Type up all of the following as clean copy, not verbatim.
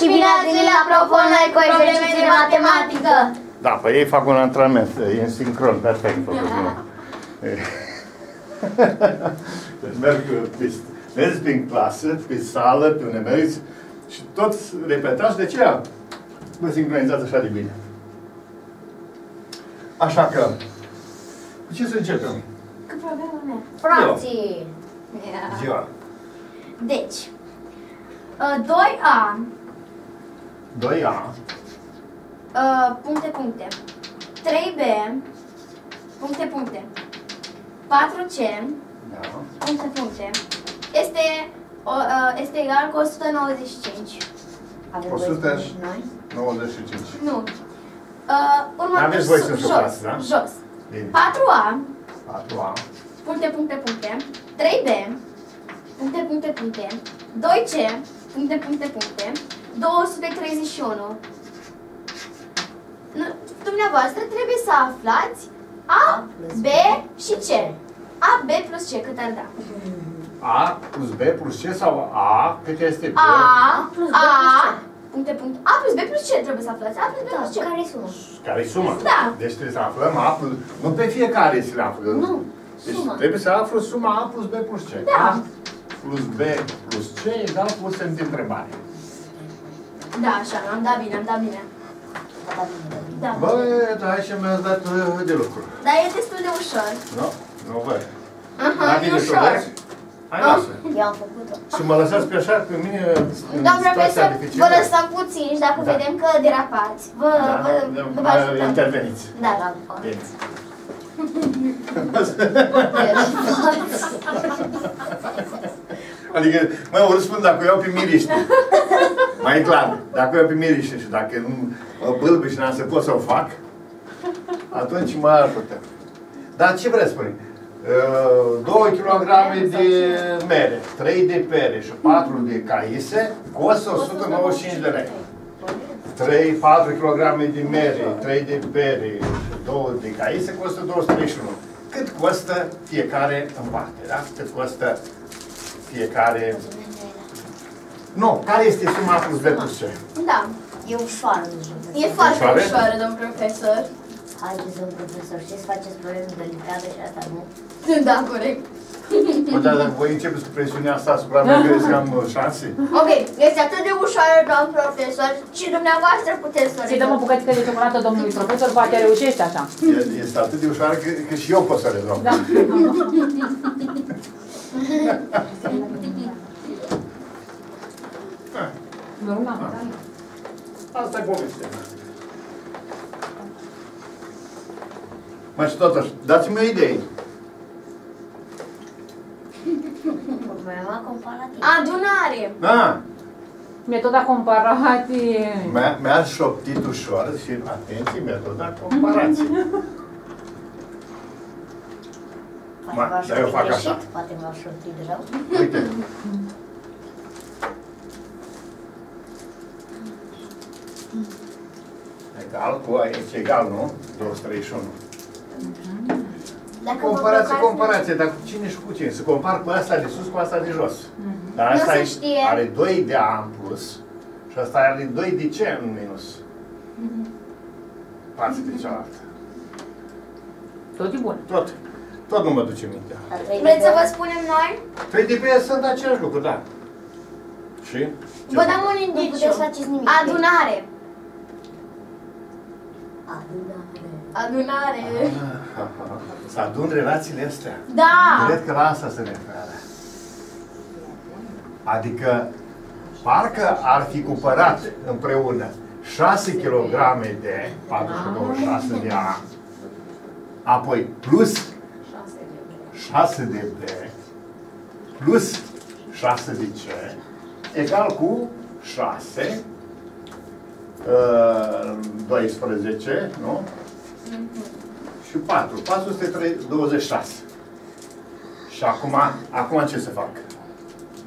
și bine ați venit la propunere cu exerciții de matematică. Da, păi ei fac un antrenament, e în sincron, perfect. Deci merg vezi prin clasă, prin sală, pe unde mergeți și toți repetați, de aceea vă sincronizați așa de bine. Așa că, cu ce să începem? Cu problema mea. Fracții! Ziua. Deci, 2A. 2A. Puncte, puncte. 3B. Puncte, puncte. 4C. Da. Puncte, puncte. Este egal cu 195. Avem 195. Nu. Aveți voi să însupați, da? Jos. Bine. 4A. 4A. Puncte, puncte, puncte. 3B. Puncte, puncte, puncte. 2C. Puncte, puncte, puncte. 231. Dumneavoastră trebuie să aflați A, B și C. A, B plus C, cât ar da? A plus B plus C sau A, cât este B? A plus B plus C. Puncte, puncte. A plus B plus C trebuie să aflați. A plus B plus C. Care-i suma? Care-i suma? Da. Deci trebuie să aflăm A plus... Nu pe fiecare să le aflăm. Nu. Deci suma. Trebuie să aflăm suma A plus B plus C. Da. A plus B plus C egal cu semn de întrebare. Da, așa. Am dat bine, am dat bine. Da. Bă, hai și mi-ați dat de lucru. Dar e destul de ușor. Nu? Nu văd. Aha, e ușor. Hai, lasă. Eu am făcut-o. Și mă lăsați pe așa, pe mine... Doamna profesor, vă lăsăm puțin și dacă vedem că derapați, vă ajutăm. Interveniți. Da, da. Bine. Adică, mă, eu răspund dacă iau pe miriște. Mai e clar, dacă iau pe miriște și dacă nu mă bâlbă și n-am să pot să o fac, atunci mă ajută. Dar ce vreți spune? 2 kg de mere, 3 de pere și 4 de caise costă 195 de lei. 4 kg de mere, 3 de pere și 2 de caise costă 231. Cât costă fiecare în parte, da? Cât costă fiecare... Nu, care este suma plus B plus C? Da, e ușoară. E foarte ușoară, domn profesor. Haideți, domn profesor, știți, faceți probleme de litere și asta, nu? Da, corect. Bă, dar dacă voi începeți cu presiunea asta asupra mea, credeți că am șanse? Ok, este atât de ușoară, domn profesor, și dumneavoastră puteți să... Să-i dăm o bucățică de ciocolată domnului profesor, poate reușește așa. Este atât de ușoară că și eu pot să rezolv. Da. Normal, da? Asta-i povestea. Mă, și totuși, dați-mi o idee. Problema comparativă. Adunare. Da. Metoda comparației. Mi-a șoptit ușor și, atenție, metoda comparației. Dar eu fac așa. Poate mi-a șoptit de rău. Uite. Egal cu aici, egal, nu? 231. Comparație, comparație, dar cu cine și cu cine? Să compar cu asta de sus cu asta de jos. Dar asta are 2 de A în plus și asta are 2 de C în minus. Față de cealaltă. Tot e bun. Tot nu mă duce mintea. Vreți să vă spunem noi? 3 de B sunt același lucru, da. Și? Vă dăm un indiciu. Adunare. Adunare. Să adun relațiile astea. Da! Cred că la asta se referă. Adică, parcă ar fi cumpărat împreună 6 kg de 426 de A, apoi plus 6 de B, plus 6 de C, egal cu 6, 12, nu? Și 4. 426. Și acum ce să fac?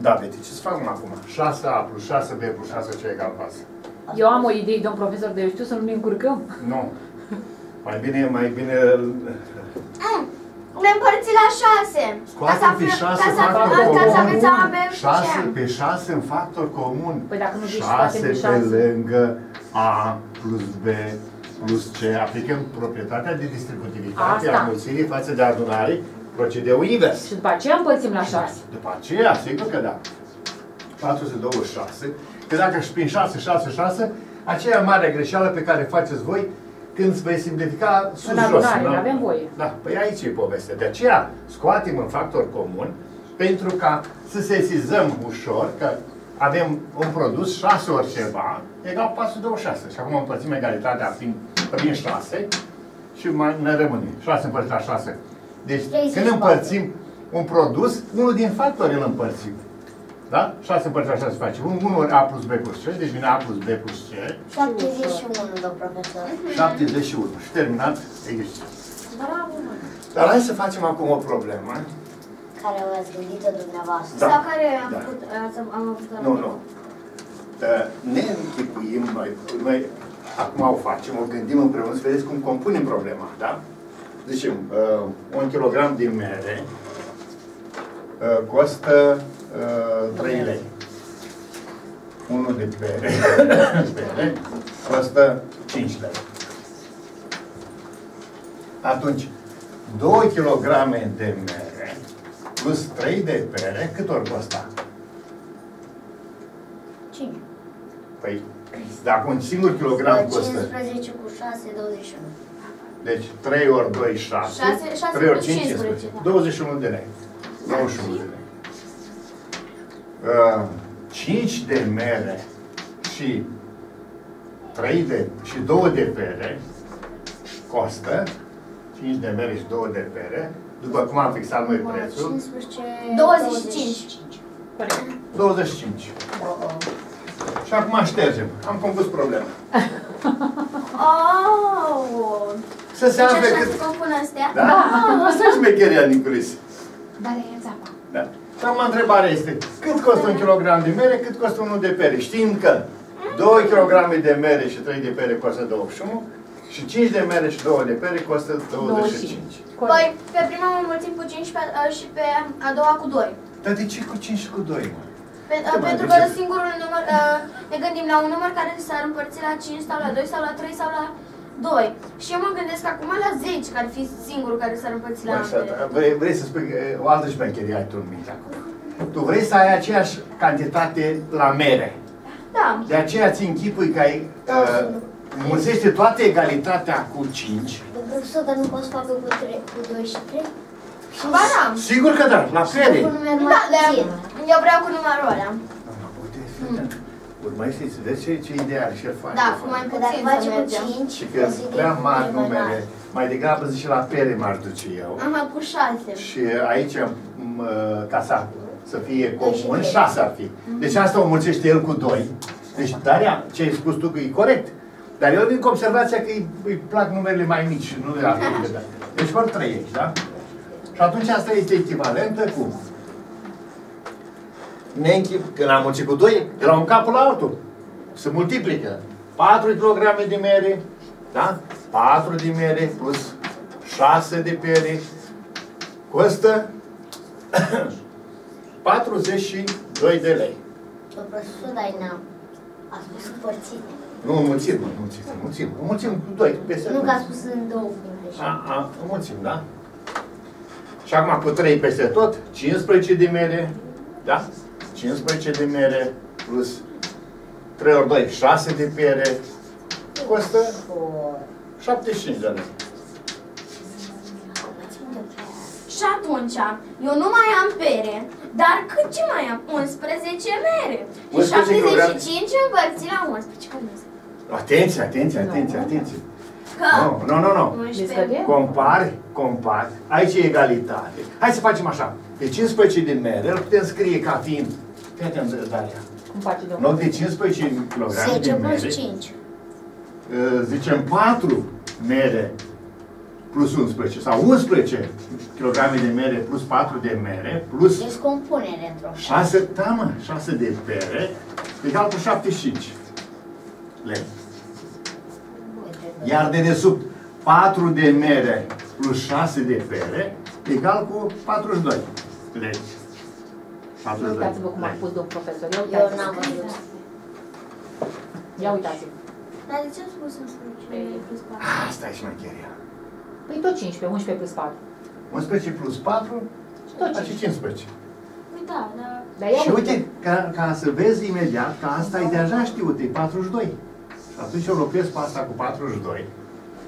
Da, Beti, ce să fac acum? 6A plus 6B plus 6C egal 4. Eu am o idee, domn profesor, de eu știu să nu ne încurcăm. Nu. Mai bine... Le împărți la 6. Scoate-te 6 în factor comun. 6 pe 6 în factor comun. Păi dacă nu 6 pe lângă A plus B plus C. Aplicăm proprietatea de distributivitate a mulțimii față de adunare, procedeu invers. Și după aceea împărțim la 6. După aceea, sigur că da. 426. Că dacă și prin 6, 6, 6, aceea mare greșeală pe care faceți voi când vei simplifica sus-jos. Nu avem voie. Da, păi aici e povestea. De aceea scoatem un factor comun pentru ca să sesizăm ușor că avem un produs 6 ori ceva egal 426. Și acum împărțim egalitatea prin 6 și mai ne rămâne 6 împărțit la 6. Deci când împărțim un produs, unul din factori îl împărțim. Da? 6 împărțit la 6 face 1 ori A plus B plus C, deci vine A plus B plus C. 71, domn profesor. 71. Și terminat exercițiul. Bravo! Dar hai să facem acum o problemă. Care v-ați gândit-o dumneavoastră. Da. Sau care am făcut-o? Nu, nu. Ne închipuim noi acum o facem, o gândim împreună, să vedeți cum compunem problema, da? Zicem, 1 kg din mere costă 3 lei. 1 de pere costă 5 lei. Atunci, 2 kg de mere plus 3 de pere, cât ori costa? 5. Păi, dacă un singur kilogram costă... 15 cu 6, 21. Deci, 3 ori 2, 6. 3 ori 5, 15. 21 de lei. 21 de lei. 5 de mere și 2 de pere costă 5 de mere și 2 de pere, după cum am fixat noi prețul, 25. 25. Și acum ștergem. Am compus problema. Să se afle cât... Da? Asta e șmecheria din culise. Dar e țapa. Da. Și acum întrebarea este, cât costă 1 kg de mere, cât costă 1 de pere? Știm că 2 kg de mere și 3 de pere costă 21 și 5 de mere și 2 de pere costă 25. Păi, pe prima mă mulțim cu 5 și pe a doua cu 2. Dar de ce cu 5 și cu 2, mă? Pentru că singurul număr, ne gândim la un număr care s-ar împărți la 5 sau la 2 sau la 3 sau la... 2. Și eu mă gândesc acum la 10, că ar fi singurul care s-ar împărți la ambele. Vrei să spui o altă șmecherie ai tu în minte acum. Tu vrei să ai aceeași cantitate la mere. Da. De aceea ți închipui că ai mulțește toată egalitatea cu 5. Dar nu poți face cu 2 și 3? Ba da. Sigur că da, la pere. Eu vreau cu numărul ăla. Urmăriți să vedeți ce ideal și el face. Da, mai puțin să mergem. Și că prea mari numere, mai degrabă zice la pere m-aș duce eu. Am cu 6. Și aici, ca să fie comun, 6 ar fi. Deci asta o mulțește el cu 2. Deci, Daria, ce ai spus tu că e corect. Dar eu vin cu observația că îi plac numerele mai mici și nu de la fel. Deci vor 3 aici, da? Și atunci asta este echivalentă cu... Când am mulțit cu 2, de la un cap la altul. Se multiplică. 4 kg de mere, da? 4 de mere plus 6 de pere costă 42 de lei. A spus împărțit. Nu, mulțim cu 2. Nu că a spus în 2. Mulțim, da? Și acum cu 3 peste tot, 15 de mere, da? 15 de mere plus 3 ori 2, 6 de pere costă 75 de lei. Și atunci, eu nu mai am pere, dar cât ce mai am? 11 mere. Și 75 împărțit la 11. Atenție! Nu. Compari. Aici e egalitate. Hai să facem așa. De 15 de mere îl putem scrie ca fiind... Fii atent, Daria. În loc de 15 kg de mere... 5. Zicem 4 mere plus 11. Sau 11 kg de mere plus 4 de mere plus... Descompunere într-o 6. Da, mă, 6 de pere egal cu 75 lei. Iar de desubt, 4 de mere plus 6 de pere egal cu 42. Legi. 42. Uitați-vă cum a spus domnul profesor. Eu n-am văzut. Ia uitați-vă. Dar de ce a spus 11 plus 4? Asta e șmecheria. Păi tot 15, 11 plus 4. 11 plus 4, tot 15. Da, da. Și uite, ca să vezi imediat că asta e deja știut, e 42. Și atunci eu locuiesc pe asta cu 42.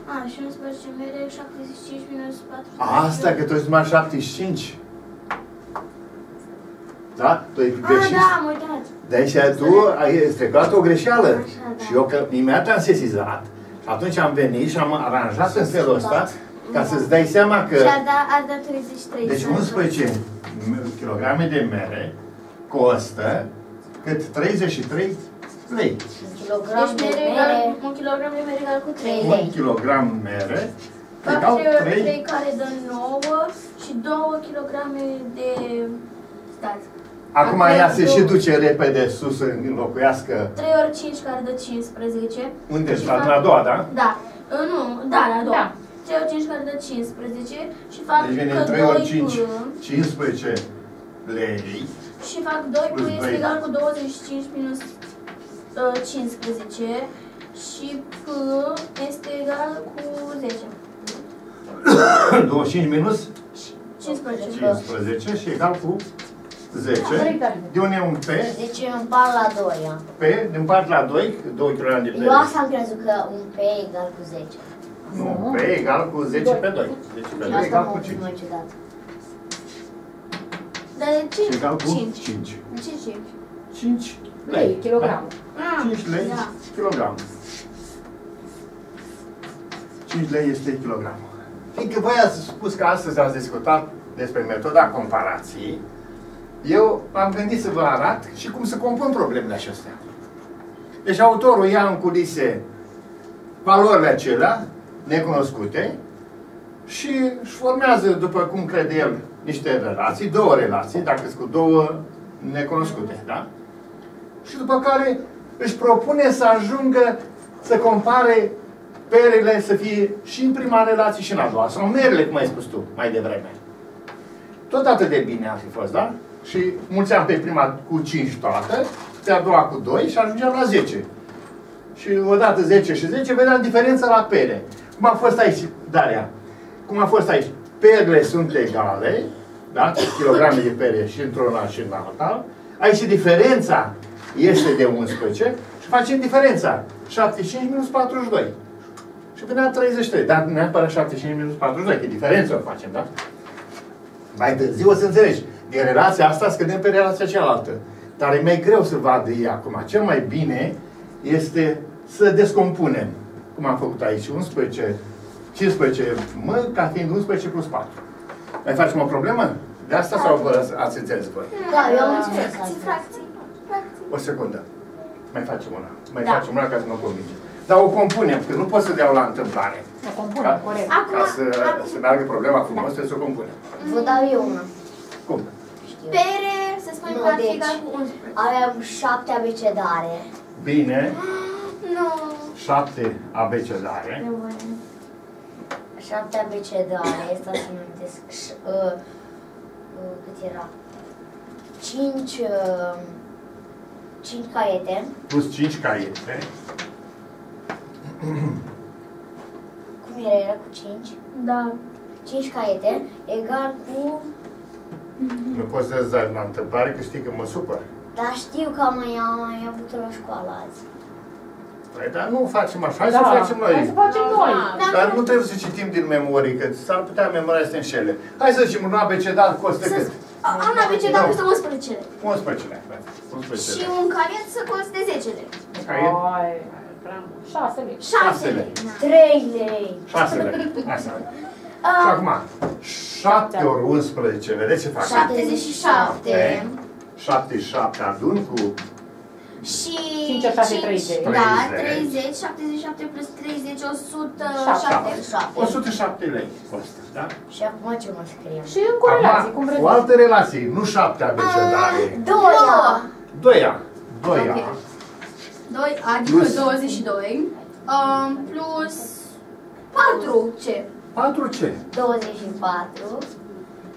A, și 11 mere, 75 minus 42. Asta, că tu ești numai 75. Da? Tu ai greșit. Da, am uitat. Deci tu ai strecurat o greșeală. Așa, da. Și eu că imediat am sesizat. Și atunci am venit și am aranjat în felul ăsta, ca să-ți dai seama că... Și a dat 33. Deci 11 kilograme de mere costă cât 33 lei. Un kilogram de mere egal cu 3 lei. Un kilogram mere egal 3 care dă 9 și 2 kilograme de... Stați. Acum ea se și duce repede sus să înlocuiască... 3 ori 5 care dă 15. Unde? La a doua, da? Da. Nu, da, la a doua. 3 ori 5 care dă 15 și fac deci vine 3 ori 5, 15 lei și fac 2 cu este egal cu 25 minus 15 și p este egal cu 10. 25 minus 15 și egal cu 10. De unde un p? Deci împart la 2. P împart la 2, 2 kg de lei. Eu asta am crezut că un p egal cu 10. Nu, P egal cu 10 pe 2. 10 pe 2 egal cu 5. Dar de ce? Egal cu 5. 5. 5 lei kilogramul. 5 lei kilogramul. 5 lei este kilogramul. Fiindcă voi ați spus că astăzi ați discutat despre metoda comparației, eu am gândit să vă arăt și cum să compun problemele acestea. Deci autorul ia în culise valorile acelea necunoscute și își formează, după cum crede el, niște relații, două relații, dacă sunt cu două necunoscute, da? Și după care își propune să ajungă să compare perele să fie și în prima relație și în a doua, sau merele, cum ai spus tu mai devreme. Tot atât de bine ar fi fost, da? Și mulțeam pe prima cu 5 toată, pe a doua cu 2 și ajungeam la 10. Și odată 10 și 10 vedeam diferența la pere. Cum a fost aici, Daria? Cum a fost aici? Perele sunt egale, da? Kilograme de pere și într-una și în alta. Aici diferența este de 11 și facem diferența. 75 minus 42. Și până 33. Dar neapărat 75 minus 42, că diferența o facem, da? Mai târziu o să înțelegi. Din relația asta scădem pe relația cealaltă. Dar e mai greu să vadă ei acum. Cel mai bine este să descompunem, cum am făcut aici, 11, 15 m, ca fiind 11 plus 4. Mai facem o problemă? De asta sau vă ați înțeles voi? Da, eu am înțeles. O secundă. Mai facem una. Mai facem una ca să mă convingem. Dar o compunem, că nu pot să dau la întâmplare. O compunem, corect. Ca să meargă problema frumoasă, trebuie să o compunem. Vă dau eu una. Cum? Pere, să spunem că ar fi egal cu 11. Aveam 7 abecedare. Bine. Nu. 7 abecedare. 7 abecedare. Stai să-mi amintesc. Cât era? 5 caiete. Plus 5 caiete. Cum era? Era cu 5? Da. 5 caiete egal cu... Nu poți să-ți dai la întâmplare că știi că mă supăr. Dar știu că am mai avut o școală azi. Păi, dar nu facem așa, hai să facem noi. Hai să facem noi. Dar nu trebuie să citim din memorie, că s-ar putea memoria să înșele. Hai să zicem, un abecedar costă cât? Un abecedar costă 11 lei. 11 lei, da. 11 lei. Și un caiet să coste 10 lei. Un caiet? 6 lei. 6 lei. 3 lei. 6 lei. Asta. Și acum, 7 ori 11, vedeți ce fac? 77. 77 adun cu... Și... 5, 7, 30. Da, 30, 77 plus 30, 107. 107 lei costă, da? Și acum ce mă scrie? Și încă o relație, cum vreți? O altă relație, nu 7 abecedare. 2A, adică 22, plus 4C. 24.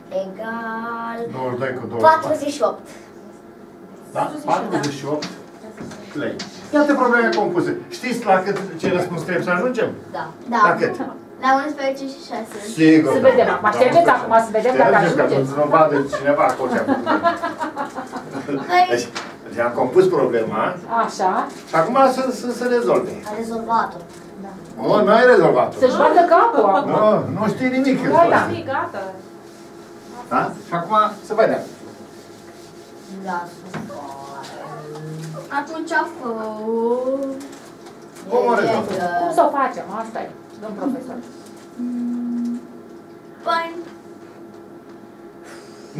egal 22 cu 48. Da? 48 lei. Toate probleme compuse. Știți la cât ce răspuns trebuie să ajungem? Da. La cât? La 11 și 6. Sigur. Să vedem. Mă aștepteți acum să vedem dacă ajungeți. Nu vadă cineva acolo ce-a făcut. Deci, am compus problema. Așa. Și acum să rezolve. A rezolvat-o. Nu, n-ai rezolvat-o. Să-și vadă capul acum. Nu știi nimic. Gata. Gata. Da? Și acum să vedem. Da. Atunci a făcut... Cum o rezolvăm? Cum să o facem? Asta e, domn profesor. Bani.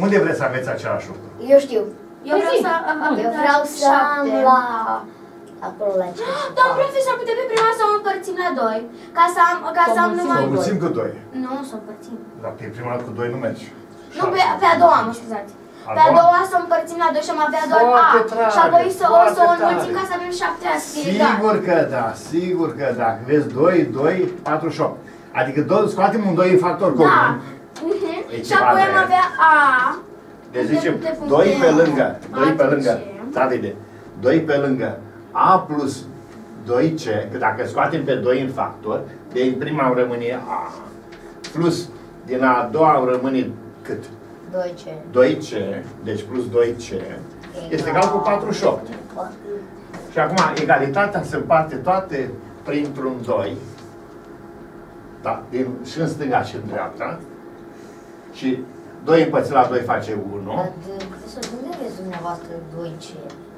Unde vreți să aveți același lucru? Eu știu. Eu vreau să am la... Acolo la ce? Domn profesor, putem pe prima să o împărțim la 2. Ca să am numai 2. Să o împărțim cu 2. Nu, să o împărțim. Dar pe prima cu 2 nu mergi. Nu, pe a doua, mă scuzați. Pe a doua să o împărțim la 2 și am avea doar A. Și apoi să o înmulțim ca să avem 7 A. Sigur că da, sigur că da. Vezi, 2, 2, 4 și 8. Adică scoatem un 2 în factor comun. Și apoi am avea A. Deci zicem 2 pe lângă. 2 pe lângă. Davide, 2 pe lângă. A plus 2C. Că dacă scoatem pe 2 în factor, din prima îmi rămâne A. Plus din a doua îmi rămâne cât? 2C. 2C, deci plus 2C, este egal cu 48. Și acum, egalitatea se împarte toate printr-un 2, da, și în stânga și în dreapta, și 2 împărțit la 2 face 1. Dar, profesor, unde vezi dumneavoastră 2C?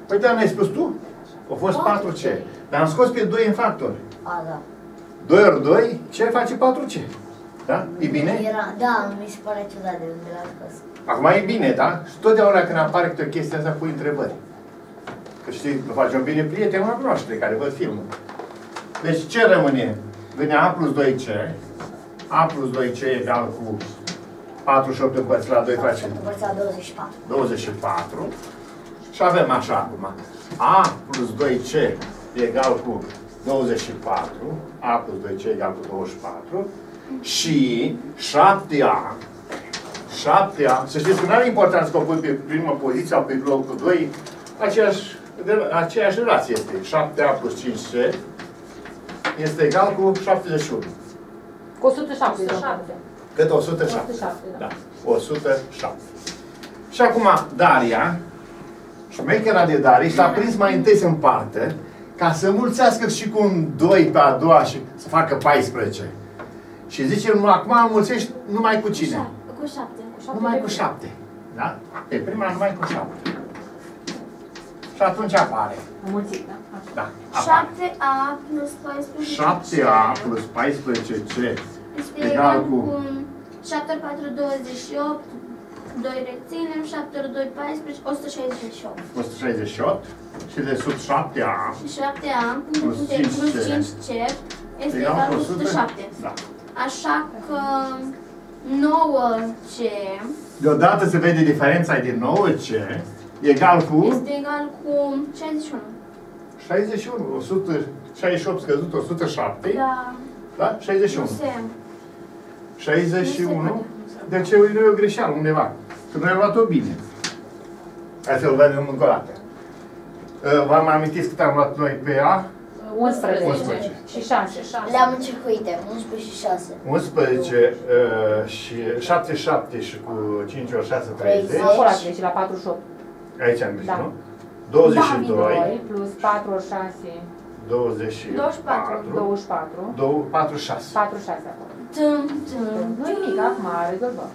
Păi, dar n-ai spus tu? A fost 4C. Dar am scos pe 2 în factor. A, da. 2 ori 2, ce face 4C? Da? E bine? Da, mi se pare ciudat de unde l-am scos. Acum e bine, da? Și totdeauna când apare câte o chestie asta, pui întrebări. Că știi, nu faci un bine prieteni, mă cunoaște, care văd filmul. Deci ce rămâne? Vine A plus 2C. A plus 2C egal cu 48 împărțit la 2 face 24. 24. Și avem așa acum. A plus 2C egal cu 24. A plus 2C egal cu 24. Și 7A. 7A. Să știți că nu are importanță că o pui pe prima poziție sau pe locul 2. Aceeași relație este. 7A plus 5C este egal cu 71. Cu 107. Cât? 107. Da. 107. Și acum Daria, șmechera de Daria, și l-a prins mai întâi să împartă ca să mulțească și cu un 2 pe a doua și să facă 14. Și zice, acum înmulțești numai cu cine? Cu 7. Numai cu 7. Da? Pe prima numai cu 7. Și atunci apare. Mulțit, da? Da. 7A plus 14C. 7A plus 14C. Este egal cu 7 ori 4, 28. 2 reținem, 7 ori 2, 14, 168. 168. Și de sub 7A. Și 7A plus 5C este egal cu 107. Da. Așa că 9C. Deodată se vede diferența de 9C egal cu? Este egal cu 61. 61. 168 scăzut, 107. Da. Da? 61. 61. Deci nu e o greșeală undeva. Că noi am luat-o bine. Hai să-l vedem încă o dată. V-am amintit cât am luat noi pe A? 11 și 6. Le-am încercuite, 11 și 6. 11 și 7, 7 și cu 5 ori 6, 30. Acolo ați greșit, la 48. Aici am greșit, nu? 22 plus 4 ori 6. 24. 46. 46 acolo. Nu-i nimic, acum rezolvăm.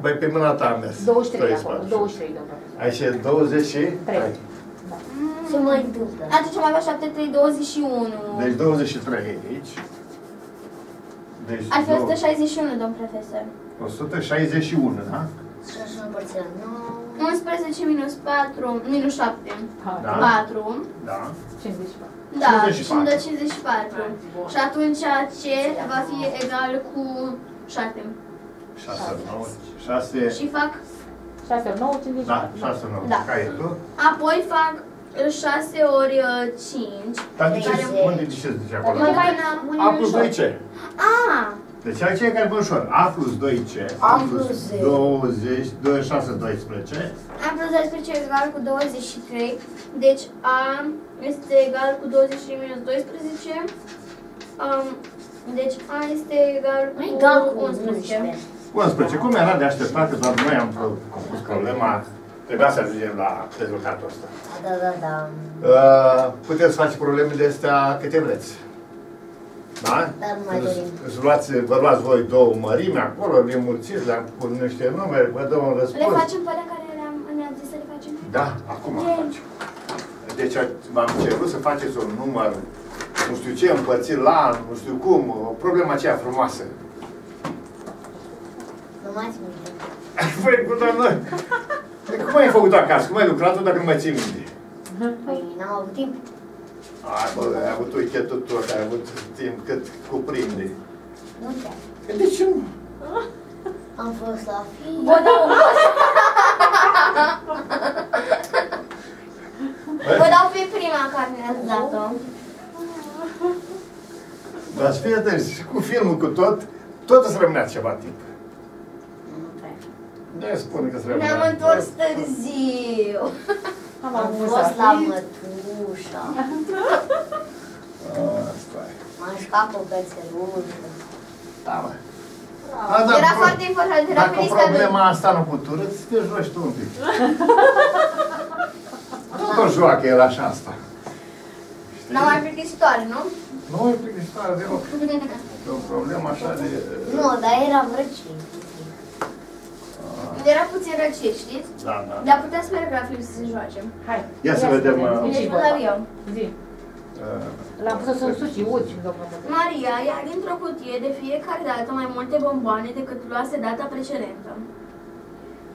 Băi, pe mâna ta am mers. 23 acolo, 23. Aici e 23. Ce mai întâmplă? Atunci am avea 7, 3, 21. Deci 23 aici. Deci ar fi 161, domn profesor. 161, da? 11 minus 4, minus 7. 4. Da. 54. Da, și îmi dă 54. Și atunci C va fi egal cu 7. 6, 9, 6. Și fac 6, 9, 54. Da, 6, 9. Da. Apoi fac 6 ori 5. Dar de ce zice acolo? A plus 2C. A, Deci aceea care e ușor. A plus 2C. A plus 26, 12. A plus 12 este egal cu 23. Deci A este egal cu 23 minus 12. Deci A este egal cu 11. 11. Cum era de așteptat, că doar noi am compus problema. Trebuia să ajungem la rezultatul ăsta. Da, da, da. Puteți face probleme de astea câte vreți. Da? Dar nu mai dorim. Vă luați voi două mărimi acolo, le mulțiți, le-am pus niște numere, vă dăm un răspuns. Le facem pe alea care ne-ați zis să le facem? Da, acum facem. Deci v-am cerut să faceți un număr, nu știu ce, împărțit la, nu știu cum, problema aceea frumoasă. Nu m-ați minte. Păi, cu doamnă! Cum ai făcut acasă? Cum ai lucrat-o dacă nu mai ții minte? Păi, n-am avut timp. Ai, bă, ai avut uichetul tot, ai avut timp cât cuprinde. Nu chiar. De ce nu? Am fost la fii. Bă, da, am fost. Vă dau pe prima care mi-ați dat-o. Dar fii atenți, cu filmul, cu tot, tot îți rămânea ceva timp. Ne-am întors târziu. Am fost la mătușa. M-am șcat cu cățelușă. Da, mă. Era foarte important. Dacă problema asta nu putură, îți te joci tu un pic. Tot o joacă el așa asta. Dar mai plictisitoare, nu? Nu e plictisitoare deloc. E o problemă așa de... Nu, dar era răcii. Era puțin răcit, știți? Da, da. Dar puteți merg la film să se joace. Hai. Ia să vedem. L-am pus să-mi suci uci. Maria ia dintr-o cutie de fiecare dată mai multe bomboane decât luase data precedentă.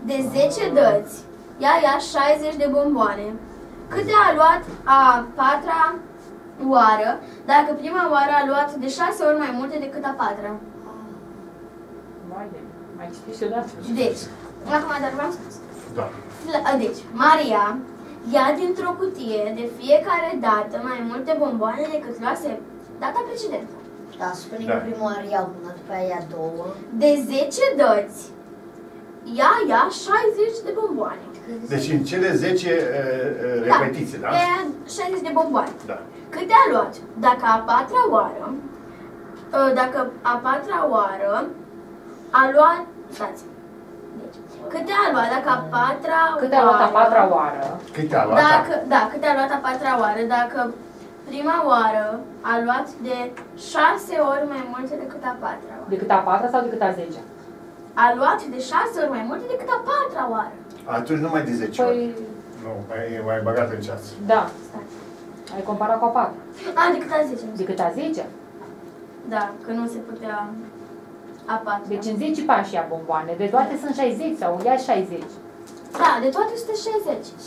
De 10 dăți, ea ia 60 de bomboane. Câte a luat a 4-a oară, dacă prima oară a luat de 6 ori mai multe decât a 4-a? Mai știți odată? Deci, acum dar v-am spus. Da. Deci, Maria ia dintr-o cutie de fiecare dată mai multe bomboane decât luase data precedentă. Da, spune că prima oară ia una, după aia ia două. De 10 dăți, ea ia 60 de bomboane. Deci în cele 10 repetiții, da? Ia 60 de bomboane. Da. Câte a luat? Dacă a 4-a oară, a luat, stați, deci, câte a luat dacă a 4-a oară? Câte a luat a 4-a oară? Câte a luat a 4-a oară dacă prima oară a luat de 6 ori mai multe decât a 4-a oară? Decât a 4-a sau decât a 10-a? A luat de 6 ori mai multe decât a 4-a oară. Atunci nu mai de 10 ori. Păi... Nu, mai bagat în ceață. Da. Stați. Ai comparat cu a 4-a. A, decât a 10-a. Decât a 10-a? Da, că nu se putea... Deci în 10 pași ia bomboane, de toate sunt 60 sau ia 60? Da, de toate sunt 60.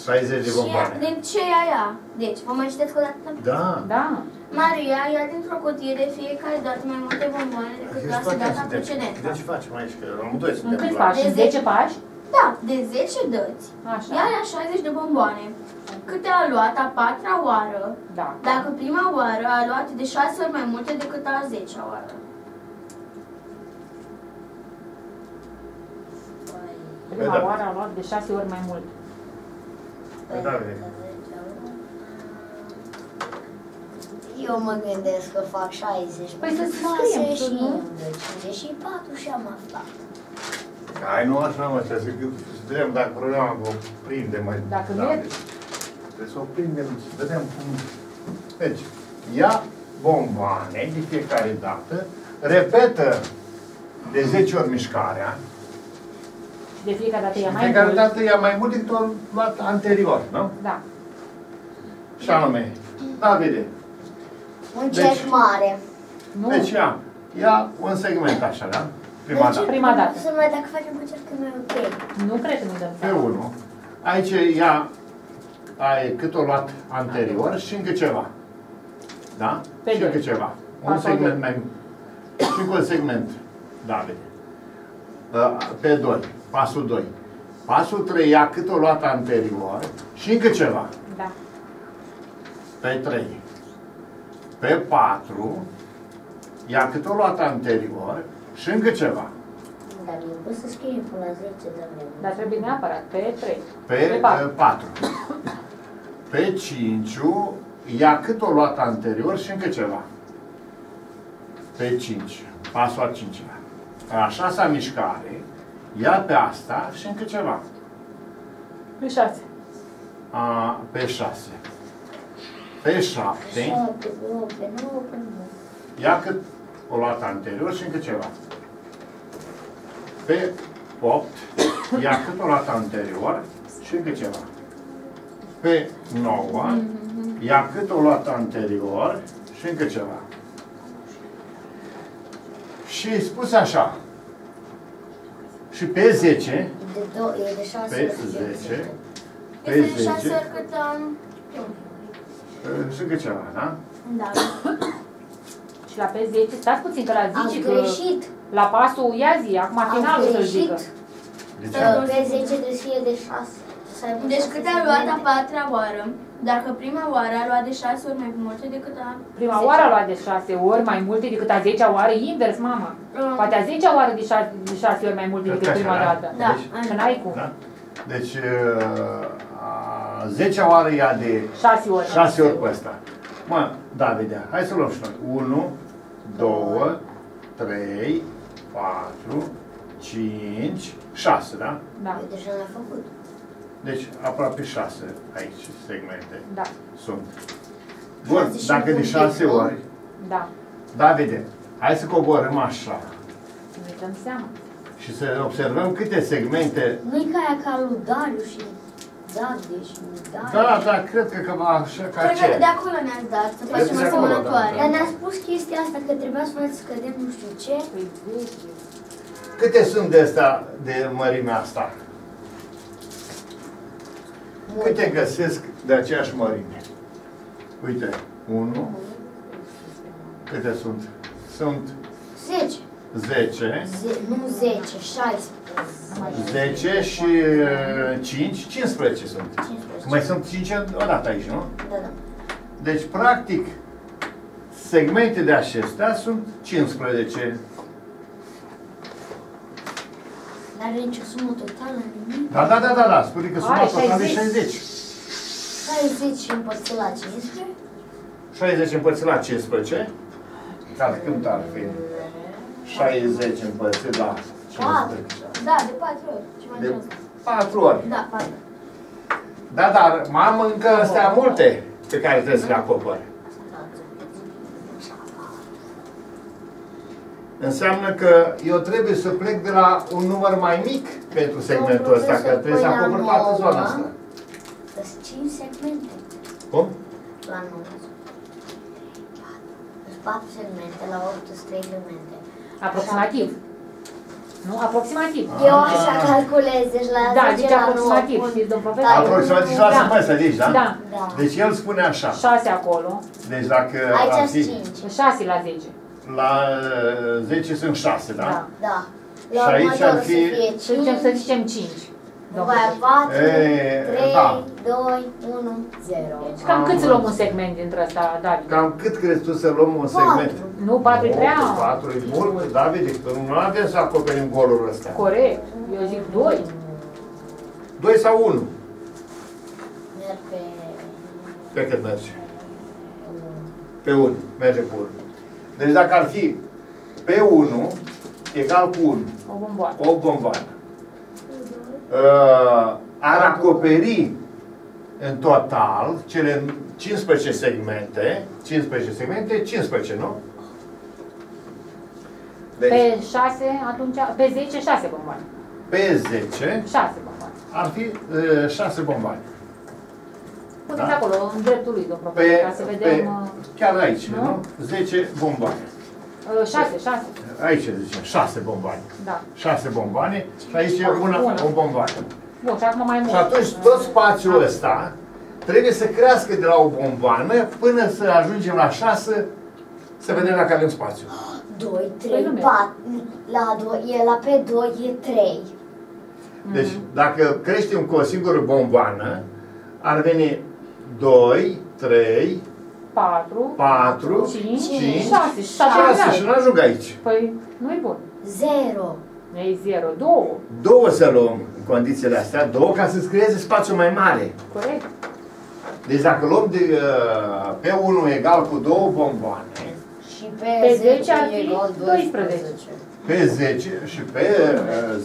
60 de bomboane. Din ce ia ea? Deci, vă mai citeți o dată? Da. Da. Maria ia dintr-o cutie de fiecare dată mai multe bomboane decât luase data precedentă. De ce facem aici? Că am doi suntem la... În câți pași? În 10 pași? Da, de 10 dăți. Așa. Ia ea 60 de bomboane. Câte a luat a 4-a oară, dacă prima oară a luat de 6 ori mai multe decât a 10-a oară? Prima oară a luat de 6 ori mai mult. Eu mă gândesc că fac 60. Păi să-ți scriem tu, nu? 54 și-am aflat. Hai, nu așa, mă, să vedem dacă problema o prindem. Dacă mergi? Trebuie să o prindem, să vedem cum... Deci, ia bomboane de fiecare dată, repetă de 10 ori mișcarea, de fiecare dată ia mai mult. De fiecare dată ia mai mult decât o luat anterior, nu? Da. Și anume, Davide. Un cerc mare. Deci ia un segment așa, da? Prima dată. Prima dată. Să mai dacă facem cu cerc mai ok. Nu cred că nu dăm. Pe unul. Aici ia cât o luat anterior și încă ceva. Da? Și încă ceva. Un segment mai mult. Și cu un segment, Davide. Pe 2. Pasul 2. Pasul 3 ia cât o luat anterior și încă ceva. Da. Pe 3. Pe 4 ia cât o luat anterior Și încă ceva. Dar e bun să scrie până la 10, doamne. Dar trebuie neapărat pe 3. Pe 4. Pe 5, ia cât o luat anterior și încă ceva. Pe 5. Pasul a 5-lea. A 6-a mișcare, ia pe asta și încă ceva. Pe 6. Pe 6. Pe 7. Ia cât o luat anterior și încă ceva. Pe 8. Ia cât o luat anterior și încă ceva. Pe 9. Ia cât o luat anterior și încă ceva. Și spus așa. Și pe 10. Pe 10. Pe 10. Și încă ceva, da? Da. Și la pe 10, stați puțin că la zici că... greșit. La pasul ia zi, acum finalul să-l zică. Pe 10 de fie de 6. Deci cât a luat a 4-a oară? Dacă prima oară a luat de 6 ori mai multe decât a... Prima oară a luat de 6 ori mai multe decât a 10-a oară, invers, mama. Poate a 10-a oară de 6 ori mai multe decât prima dată. Da. Că n-ai cum. Deci... 10-a oară ia de 6 ori pe ăsta. Mă, da, vedea. Hai să luăm și noi. 1, 2, 3, 4, 5, 6, da? Da. Deja l-a făcut. Deci, aproape 6 aici, segmente. Da. Sunt. Bun, dacă de 6 ori... Da. Da, vedea. Hai să coborăm așa. Să ne dăm seama. Și să observăm câte segmente... Nu-i ca aia ca lui Dariu și... Da, deci da, cred că așa ca aceea. Cred că de acolo ne-ați dat, să facem asemănătoare. Dar ne-a spus chestia asta, că trebuia să mai scădem nu știu ce. Câte sunt de asta, de mărimea asta? Câte găsesc de aceeași mărime? Uite, 1. Câte sunt? Sunt 10. 10. Nu 10, 16. 10 și 5, 15 sunt. 15. Mai sunt 5 odată aici, nu? Da, da. Deci, practic, segmente de acestea sunt 15. N-are nicio sumă totală? Da, da, da, da, da. Spune că suma totală e 60. 60 împărțit la 15? 60 împărțit la 15. Dar când ar fi? 60 împărțit la 15. Da, de 4 ori. De 4 ori. Da, 4. Da, dar mamă, încă astea multe pe care trebuie să le acopări. Înseamnă că eu trebuie să plec de la un număr mai mic pentru segmentul ăsta, că trebuie să acopăr toată zona asta. Sunt 5 segmente. Cum? La 9. Sunt 4 segmente, la 8 sunt 3 segmente. Aproximativ. Nu? Aproximativ. Eu așa calculez, deci la 10 la 9. Da, deci aproximativ, știți, domn profesor? Aproximativ 6 pe ăsta, deci, da? Da. Deci el spune așa. 6 acolo. Deci dacă... Aici sunt 5. 6 la 10. La 10 sunt 6, da? Da. La următorul să fie 5. Să zicem 5. După aia 4, 3, 2, 1, 0. Deci cam cât luăm un segment dintre ăsta, David? Cam cât crezi tu să luăm un segment? Nu, 4 e prea. 4 e mult, David, că nu avem să acoperim golul ăsta. Corect. Eu zic 2. 2 sau 1? Merg pe... Pe cât merge? Pe 1. Merge pe 1. Deci dacă ar fi pe 1, egal cu 1. O bomboană. O bomboană. Ar acoperi în total cele 15 segmente, 15 segmente, 15, nu? Deci, pe 6, atunci, pe 10, 6 bomboane. Pe 10, 6 bomboane. Ar fi 6 bomboane. Puteți acolo, în dreptul lui, domnul profesor, ca să vedem... chiar aici, nu? 10 bomboane. 6. Aici zicem, 6 bomboane. Da. 6 bomboane și aici o bomboană. Bun, și acum mai mult. Și atunci tot spațiul ăsta trebuie să crească de la o bomboană până să ajungem la 6, să vedem dacă avem spațiu. 2, 3, 4, la pe 2 e 3. Deci dacă creștem cu o singură bomboană, ar veni 2, 3, 4, 5, 6. Și nu ajung aici. Păi nu e bun. 0. E 0. 2 să luăm în condițiile astea. 2 ca să-ți creeze spațiu mai mare. Corect. Deci dacă luăm de, pe 1 egal cu 2 bomboane. Și pe 10 ar fi egal 12. Pe 10 și pe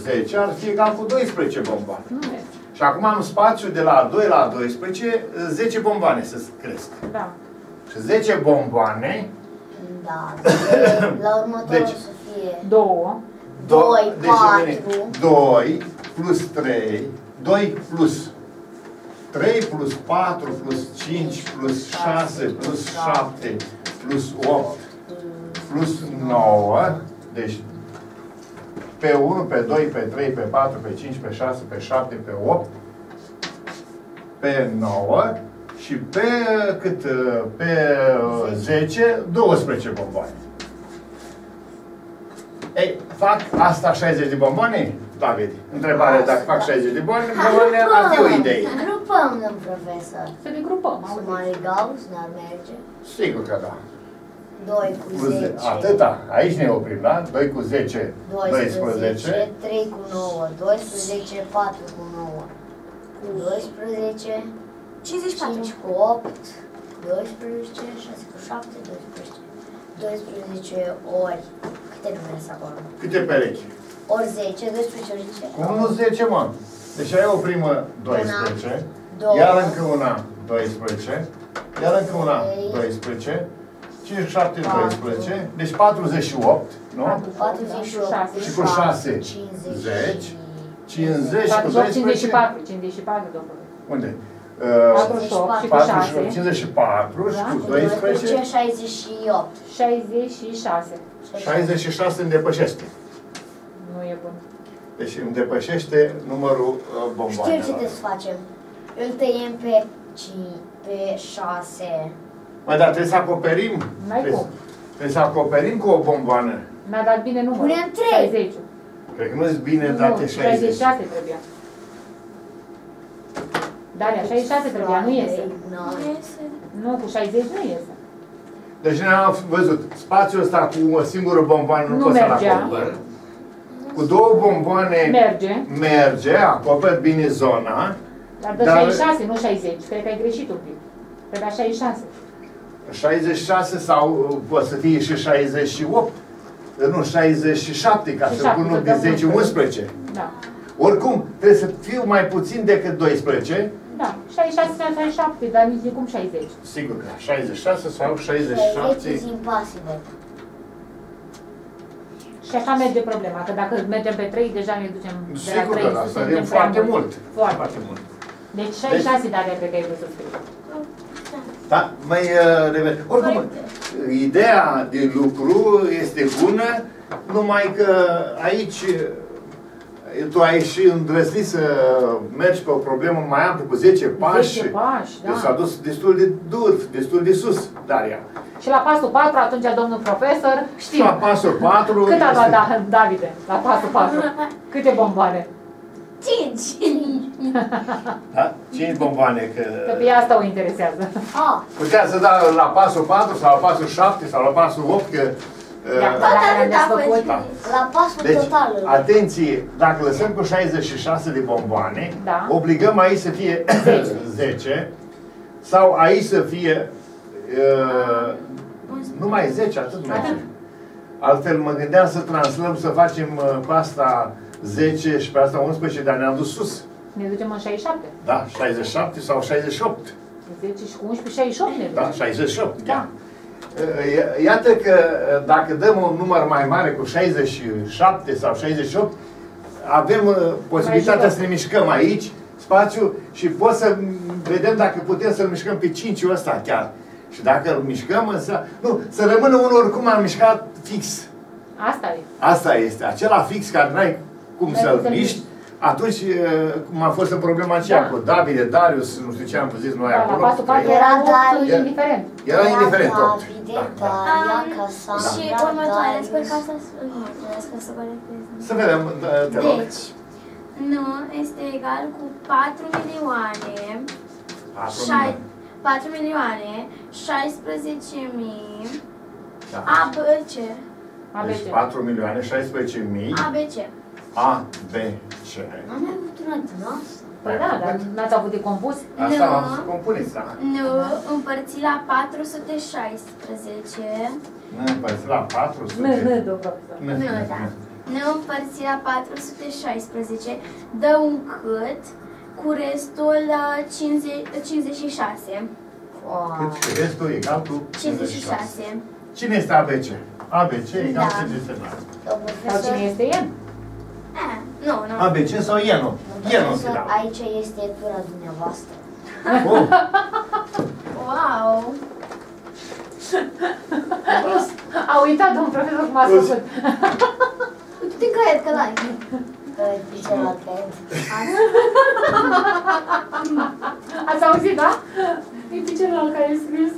10 ar fi egal cu 12 bomboane. Și acum am spațiu de la 2 la 12, 10 bomboane să-ți cresc. Da. Și 10 bomboane. Da. La următorul deci, să fie 2, 4, 2 plus 3, 2 plus 4 plus 5 plus 6 plus 7 plus 8 plus 9. Deci pe 1, pe 2, pe 3, pe 4, pe 5, pe 6, pe 7, pe 8, pe 9 și pe cât? Pe 10, 12 bomboane. Ei, fac asta 60 de bomboane? David, întrebare dacă fac 60 de bomboane, ar fi o idee. Grupăm, domn profesor. Să ne grupăm. Să mă legau, să n-ar merge? Sigur că da. 2 cu 10. Atâta. Aici ne oprim, da? 2 cu 10, 12. 3 cu 9, 12. 4 cu 9, 12. 54. 5 cu 8, 12. 6 cu 7, 12. 12 ori... Câte numere sunt acolo? Câte perechi? Ori 10, 12, ori 10. Cum nu 10, mă? Deci ai o primă 12, iar încă una 12, iar încă una 12, 5, 7, 12, deci 48, nu? 48 și cu 6, 50, 50 cu 12. 54, 54, domnule. Unde? 54 și cu 12, 68, 66. 66 îmi depășește. Nu e bun. Deci îmi depășește numărul bomboanelor. Știu ce trebuie să facem. Îl tăiem pe 5, pe 6. Mai dar trebuie să acoperim. Trebuie să acoperim cu o bomboană. Mi-a dat bine numărul. Punem 3. 60. Cred că nu-ți bine date 60. 66 trebuia. Daria, 66 trebuia, nu iese. Nu, cu 60 nu iese. Deci ne-am văzut. Spațiul ăsta cu o singură bomboană nu poți să-l acoperi. Cu două bomboane merge, acoperi bine zona. Dar 66, nu 60. Cred că ai greșit un pic. Trebuia 66. 66 sau poate să fie și 68. Nu, 67, ca să pun de 10, 11. Da. Oricum, trebuie să fiu mai puțin decât 12. Da, 66 sau 67, dar nici de cum 60. Sigur că 66 sau 67... 60 e imposibil. Și așa merge problema, că dacă mergem pe 3, deja ne ducem de la 3. Sigur că da, sărim foarte mult. Foarte mult. Deci 66, dar cred că ai vrut să scrii. Da, mai revede. Oricum, ideea de lucru este bună, numai că aici... Tu ai și îndrăznit să mergi pe o problemă mai amplă, cu 10 pași. 10 pași, da. S-a dus destul de dur, destul de sus, Daria. Și la pasul 4, atunci, domnul profesor, știm. La pasul 4... Cât a luat, Davide, la pasul 4? Câte bomboane? 5. Da? 5 bomboane, că... Că pe asta o interesează. Putea să da la pasul 4, sau la pasul 7, sau la pasul 8, că... La pasul total. Atenție, dacă lăsăm cu 66 de bomboane, obligăm aici să fie 10 sau aici să fie numai 10, atât mai mult. Altfel mă gândeam să translăm, să facem pe asta 10 și pe asta 11, dar ne-am dus sus. Ne ducem în 67. Da, 67 sau 68. 10 și cu 11, 68 ne ducem. Da, 68. Iată că dacă dăm un număr mai mare cu 67 sau 68, avem posibilitatea să ne mișcăm aici, spațiul, și pot să vedem dacă putem să-l mișcăm pe 5-ul ăsta chiar. Și dacă îl mișcăm, nu, să rămână unul oricum am mișcat fix. Asta e. Asta este. Acela fix care n-ai cum să-l miști. Atunci, cum a fost în problema aceea cu Davide, Darius, nu știu ce am zis noi acolo. La pasul 4 era Darius, indiferent. Era indiferent tot. Și următoarea, sper că asta să vă reprezint. Să vedem, te rog. Deci, 9 este egal cu 4 milioane, 4.016.000 da. ABC. Deci 4.016.000 ABC. ABC. Am mai avut una din asta. Păi da, dar n-ați avut de compus? Asta am să compuneți, da. Nu, împărțit la 416. Nu, împărțit la 400. Nu, da. Nu, împărțit la 416. Dă un cât cu restul 56. Cât restul egal cu 56. Cine este ABC? ABC egal cu 56. Sau cine este el? Nu, nu. ABC sau Ieno? Ieno se dau. Aici este tura dumneavoastră. Oh. Wow! A uitat domnul profesor cum a spus. Uite-te cred că l-ai. Ați auzit, da? E picelul care e scris.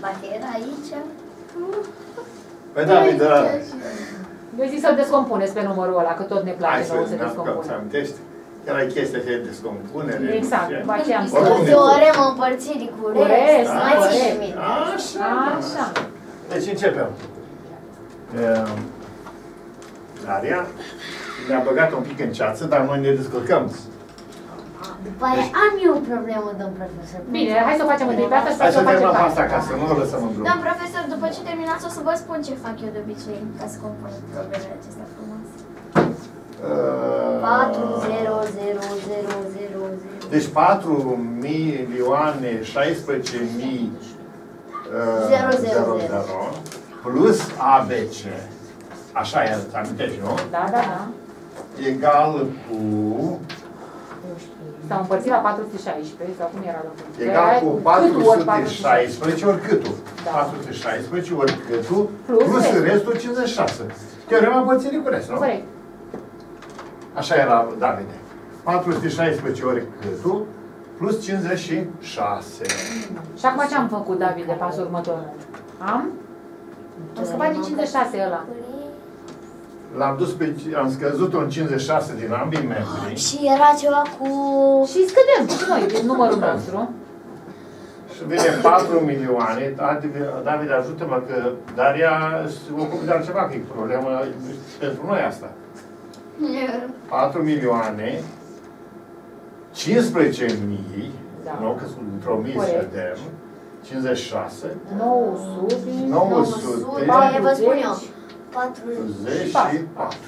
Bate era aici. Păi da, mi-i de la... Eu zic să-l descompuneți pe numărul ăla, că tot ne place să se descompune. Era chestia de descompunere. Exact. Teorema împărțirii cu rest. Așa. Deci începem. Daria ne-a băgat un pic în ceață, dar noi ne descurcăm. După aia am eu o problemă, domn profesor. Bine, hai să o facem întâi dată. Hai să terminăm la asta acasă, nu o lăsăm în bloc. Domn profesor, după ce terminați o să vă spun ce fac eu de obicei ca să compun problemele acestea frumoase. 4.000.000. Deci 4.016.000 plus ABC. Așa e, îți amintești, nu? Da, da, da. Egal cu... S-au împărțit la 416, sau cum era locul? Egal cu 416 ori câtul. Da. 416 ori câtul plus restul 56. Teorema împărțirii cu rest, nu? Corect. Așa era, Davide. 416 ori câtul plus 56. Și acum ce am făcut, Davide, pasul următor? Am scăpat din 56 ăla. L-am dus pe... am scăzut-o în 56 din ambii metri. Și era ceva cu... Și scădem și noi din numărul nostru. Și vine 4.000.000. David, ajută-mă că Daria se ocupă de altceva, că e problema pentru noi asta. 4.000.000 15.000 nu, că sunt într-o mie scădem 56 900 vă spun eu 44.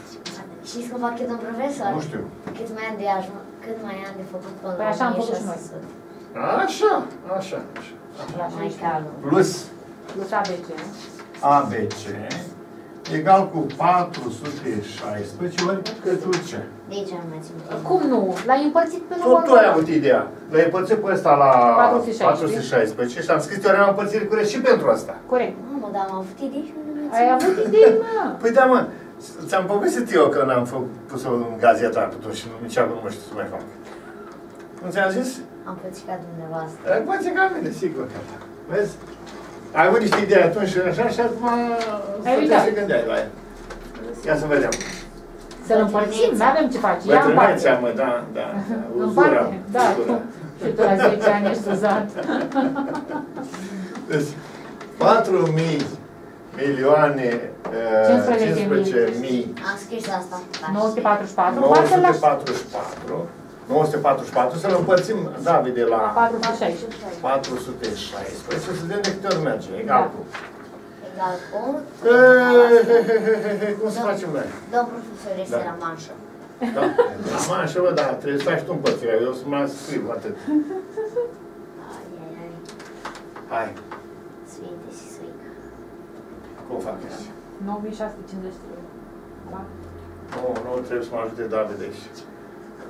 Știți cum fac eu, domn profesor? Nu știu. Cât mai am de ajuns, cât mai am de făcut până la 1600. Așa. Plus ABC. ABC egal cu 416 ori câtul ce? Deci am mai ținut. Cum nu? L-ai împărțit pe numărul. Tu ai avut ideea. L-ai împărțit pe ăsta la 416 și am scris teorema împărțirii cu rest și pentru asta. Corect. Nu, dar am avut idei. Ai avut idei, mă! Păi da, mă, ți-am povestit eu că n-am pus-o în gazeta atunci și nici acum nu știu să mai fac. Nu ți-am zis? Am pățit ca dumneavoastră. Ai pățit ca mine, sigur că da. Vezi? Ai avut niște idei atunci și așa și acum să te gândeai la ea. Ia să vedem. Să-l împărțim, nu avem ce faci. Ia în parte. Bătrânețea, mă, da. Uzura. Da, și tu la 10 ani ești uzat. 4.000.000 am scris asta. 944 să-l împărțim, Davide, la 416. Să vedem de câte ori merge. Egal cu. Egal cu. Cum să facem noi? Domn profesor, este la manșă. Da, la manșă, bă, dar trebuie să faci tu împărțirea. Eu să mă scriu atât. Hai. Sfinte și suică. Cum fac eu? 9.653. Da? Nu, trebuie să mă ajute David aici.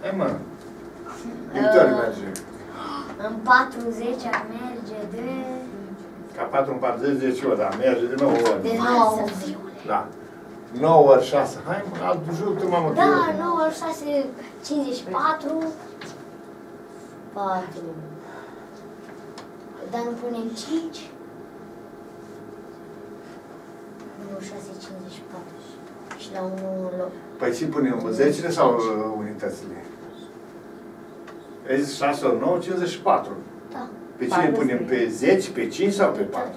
Hai, mă. De câte ori merge? În 40 ar merge de... Ca 4 în 40, 10 ori, dar merge de 9 ori. De 9 ori. Da. 9 ori 6. Hai, mă, ajută-mă, mă. Da, 9 ori 6, 54. 4. Dar nu punem 5. 654 și la unul loc. Păi și punem zecile sau unitățile? Vezi 6 ori 9, 54. Da. Pe cine punem? Pe 10, pe 5 sau pe 4?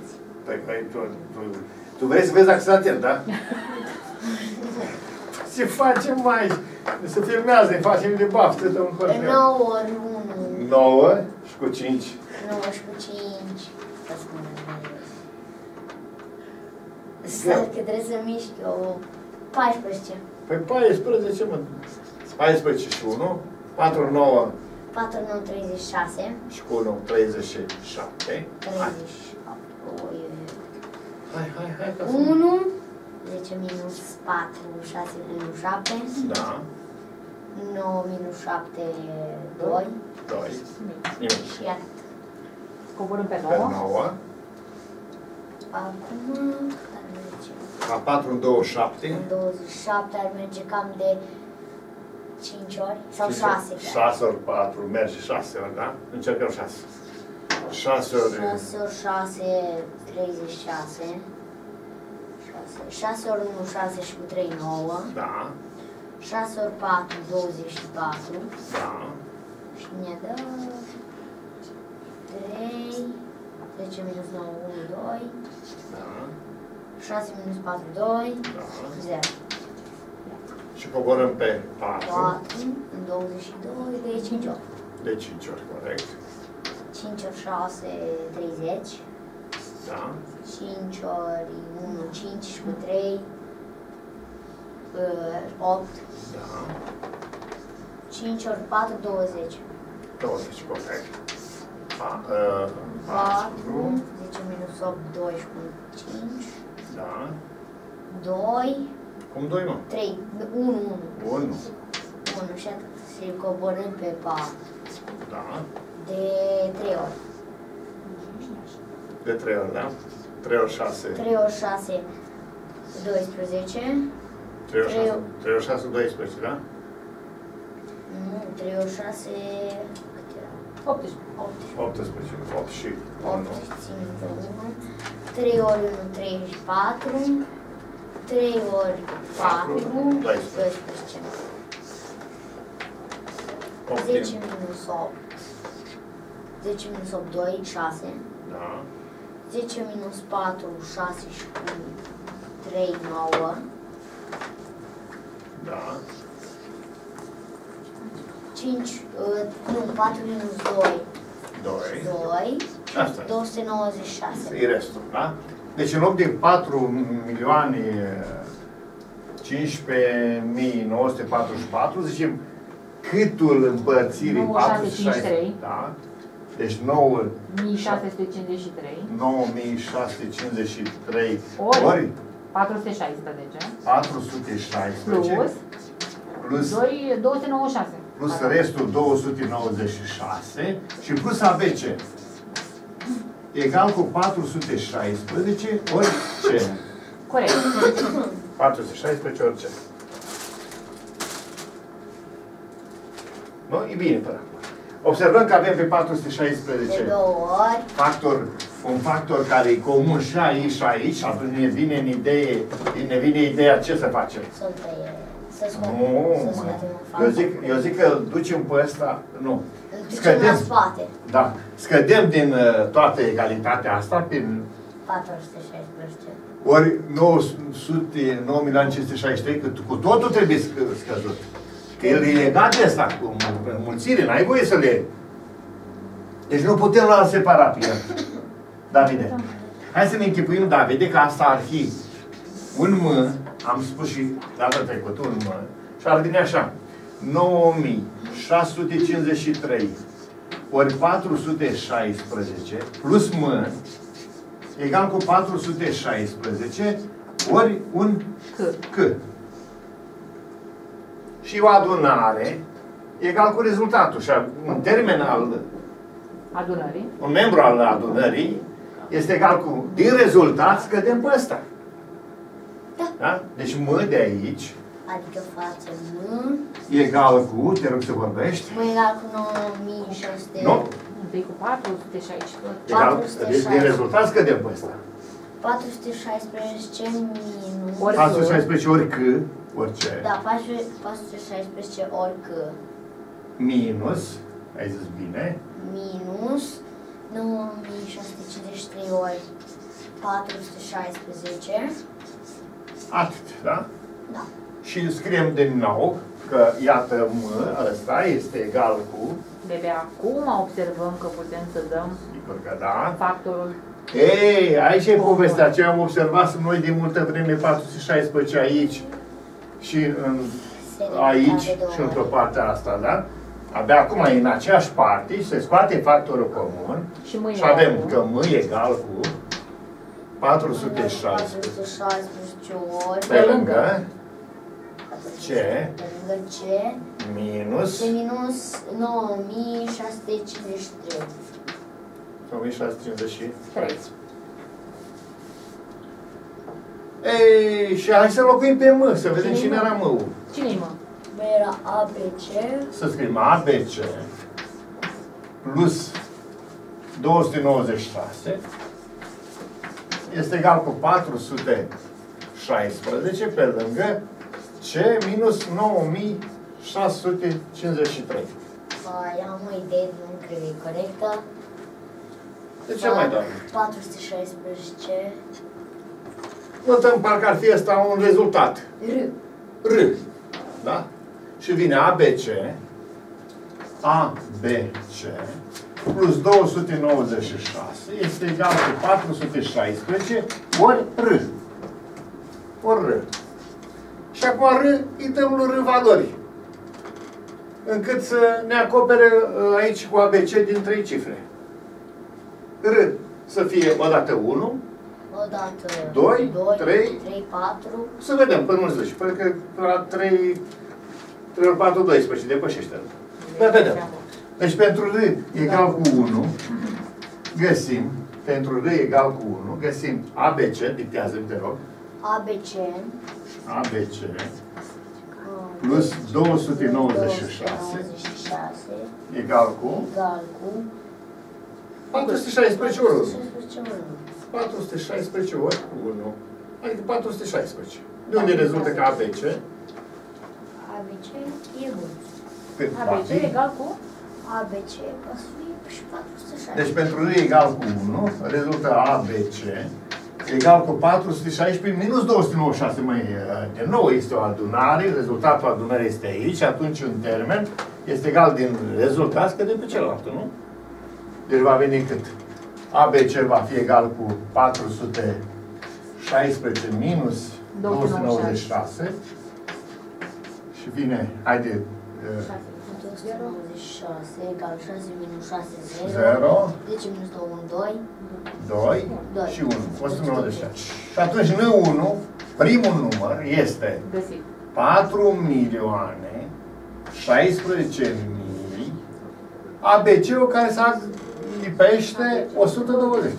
Tu vrei să vezi dacă sunt atent, da? Se face mai... Se filmează, îi facem de baftă. Pe 9 ori 1. 9 și cu 5. 9 și cu 5. Stai că trebuie să mișc eu 14. Păi 14, mă... 14 și 1, 4, 9... 4, 9, 36. Și cu 1, 37. 37. Hai, 1, 10 minus 4, 6 minus 7. Da. 9 minus 7, 2. 2. Și iată. Coborâm pe 9. Pe 9. Acum... La 4 în 27. În 27 ar merge cam de 5 ori sau 5 ori, 6. 6 ori 4, merge 6 ori, da? Încercăm 6. 6 ori 6, 36. 6 ori 1, 6 și cu 3, 9. Da. 6 ori 4, 24. Da. Și ne dă 3, 10 minus 9, 1, 2. Da. 6 minus 4, 2, da. 0. Și coborăm pe 4. 4, 22, de 5 ori. De 5 ori, corect. 5 ori 6, 30. Da. 5 ori 1, 5 și cu 3, 8. Da. 5 ori 4, 20. 20, corect. 4, 10 minus 8, 2 și cu 5. Da. 2. Cum 2, mă? 3. 1, 1. 1. 1. Și atât. Se coborăm pe 4. Da. De 3 ori. De 3 ori, da? 3 ori 6. 3 ori 6, 12. 3 ori 6, 3 ori 6 12, da? Nu, 3 ori 6... Cât era? 18. 18. 8 și 1. 8 și 3 ori 1, 34. 3 ori 4, 12. 10 minus 8. 10 minus 8, 2, 6. Da. 10 minus 4, 6 și 3, 9. Da. 5, nu, 4 minus 2. 2. 2. 296. E restul, da? Deci, în loc din 4.015.944, zicem, câtul împărțirii 463, da? Deci 9.653 ori 416 plus 296 plus restul 296 și plus ABC egal cu 416 ori ce? Corect. 416 ori ce? Nu? E bine până acum. Observăm că avem pe 416 un factor care e comun și aici și aici, atunci ne vine în idee, ne vine ideea ce să facem. Nu, eu zic că îl ducem pe ăsta, nu. Scădem, da, scădem din toată egalitatea asta prin 416 ori 9.563, că cu totul trebuie scăzut. Că el e legat de asta cu mulțire, n-ai voie să le... Deci nu putem lua separat pe el. Davide, hai să ne închipuim, Davide, că asta ar fi un M, am spus și data trecută, un M, și ar veni așa. 9.653 ori 416 plus M egal cu 416 ori un C. Și o adunare egal cu rezultatul. Și un termen al adunării, un membru al adunării este egal cu, din rezultat scădem pe ăsta. Da. Da? Deci M de aici, adică facem M egal cu, te rog să vorbești, M egal cu 9.600. Nu? Cu 416. Deci din rezultat scădem pe ăsta. 416 minus... 416 ori C, orice. Da, 416 ori C. Minus, ai zis bine. Minus 9653 ori 416. Atât, da? Da. Și scriem din nou că, iată, M ăsta este egal cu... Bebe, acum observăm că putem să dăm factorul... Ei, aici e povestea. Ce am observat noi de multă vreme, 416 aici și în, aici și într-o parte asta, da? Abia acum e în aceeași parte, se scoate factorul comun și, avem că M egal cu 416 ori pe lângă C minus 9653. 9653. Ei, și hai să locuim pe M, să vedem cine era M-ul. Cine-i M? B era ABC. Să scriem ABC plus 296 este egal cu 416 pe lângă C minus 9653. Am o idee, nu cred că e corectă. De ce mai dăm? 416. Notăm, parcă ar fi asta un rezultat. R. Da? Și vine ABC. ABC plus 296 este egal cu 416 ori R. Și acum R îi dăm lui R valori. Încât să ne acopere aici cu ABC din 3 cifre. R să fie odată 1, odată 2, 3, 4. Să vedem până 11, pentru că la 3 ori 4, 12, depășește-l. Da, vedem. Deci pentru R egal cu 1, găsim, pentru R egal cu 1, găsim ABC, dictează-mi, te rog. ABC plus 296 egal cu 416 ori 1. Adică 416. De unde rezultă că ABC? ABC e bun. ABC egal cu? ABC și 416. Deci pentru R egal cu 1 rezultă ABC egal cu 416 minus 296. De nou este o adunare. Rezultatul adunării este aici. Atunci un termen este egal din rezultat scădem pe celălalt, nu? Deci va veni cât? ABC va fi egal cu 416 minus 296 și vine, haide... 296 egal 6 minus 6, 0, 10 minus 2, 2 și 1, 196. Și atunci N1, primul număr, este 4.016.000 ABC-ul care s-a lipește 120.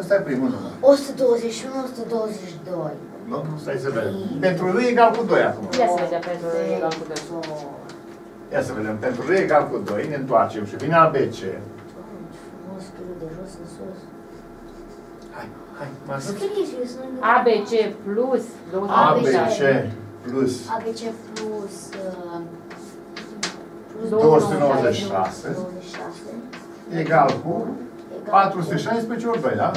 Asta e primul număr. 121, 122. Nu? Stai să vedem. Pentru R egal cu 2 acum. Ia să vedem pentru R egal cu 2. Ia să vedem. Pentru R egal cu 2 ne întoarcem și vine ABC. Hai, hai. ABC plus 296. Plus 296. Egal cu 416 ori 2, da? Da.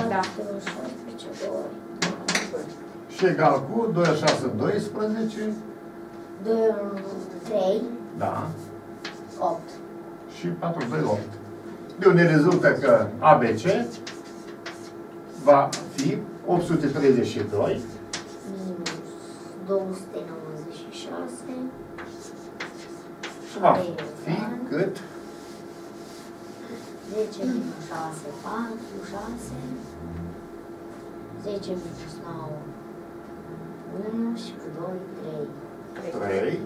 Și egal cu 2 ori 6, 12. 2 ori 3. Da. 8. Și 4 ori 2, 8. De unde rezultă că ABC va fi 832 minus 296 și va fi cât? 10 minus 6, 4, 6, 10 minus 9, 1 și 2, 3. 3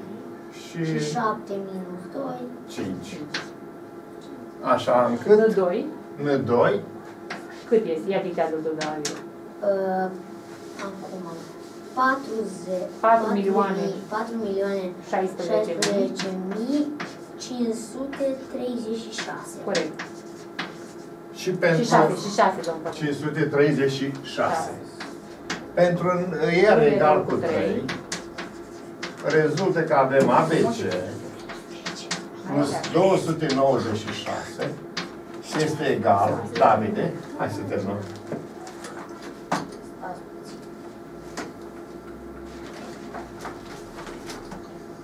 și 7 minus 2, 5. Așa încât N2. Cât este? Ia dictează-l dumneavoastră. Acum, 4.016.536. Corect. Și pentru 536. Pentru R egal cu 3 rezultă că avem ABC plus 296 este egal, Davide, hai să terminăm.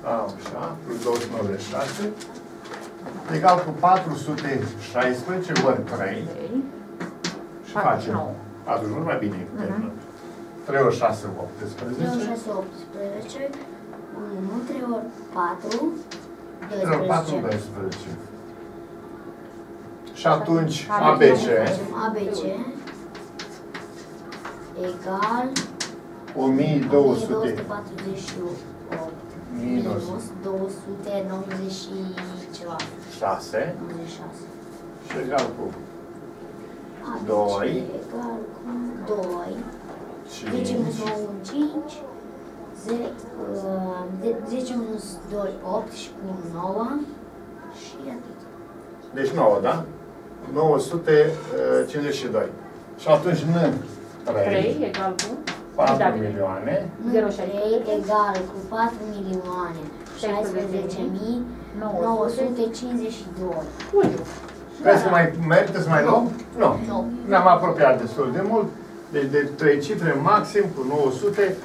Așa, plus 296 egal cu 416 ori 3 și facem 49 mai bine. 3 ori 6, 18. 3 ori 6, 18. 1, 3 ori 4, 12. 3 ori 4, 12. Și atunci ABC. ABC egal 1248 minus 296 și egal cu 2 egal cu 2 10 minus 9, 5 10 minus 2, 8 și cu 9 și atât. Deci 9, da? 952. Și atunci N 3 egal cu 4 milioane. 03 egal cu 4 milioane 16.952. Vreți să mai merite să mai luăm? Nu. Ne-am apropiat destul de mult. Deci de 3 cifre maxim cu 900.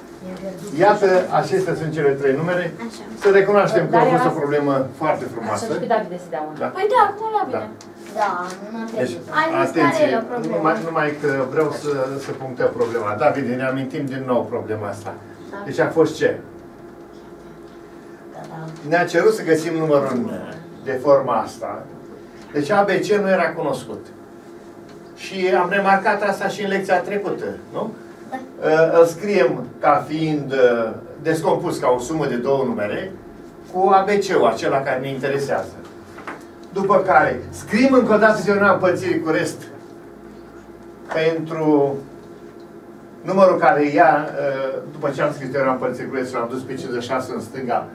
Iată, acestea sunt cele 3 numere. Așa. Să recunoaștem că a fost o problemă foarte frumoasă. Așa, și David se dea una. Da. Păi da, nu la bine. Da. Da, deci, atenție, numai că vreau să punctăm problema. David, ne amintim din nou problema asta. Deci a fost ce? Ne-a cerut să găsim numărul de forma asta. Deci ABC nu era cunoscut. Și am remarcat asta și în lecția trecută, nu? Îl scriem ca fiind descompus ca o sumă de două numere cu ABC-ul, acela care ne interesează. După care, scriem încă o dată teorema împărțirii cu rest pentru numărul care ia, după ce am scris teorema împărțirii cu rest și l-am dus pe 56 în stânga,